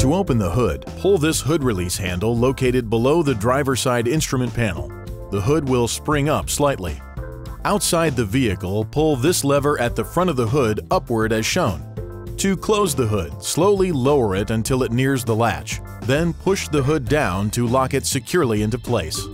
To open the hood, pull this hood release handle located below the driver side instrument panel. The hood will spring up slightly. Outside the vehicle, pull this lever at the front of the hood upward as shown. To close the hood, slowly lower it until it nears the latch. Then push the hood down to lock it securely into place.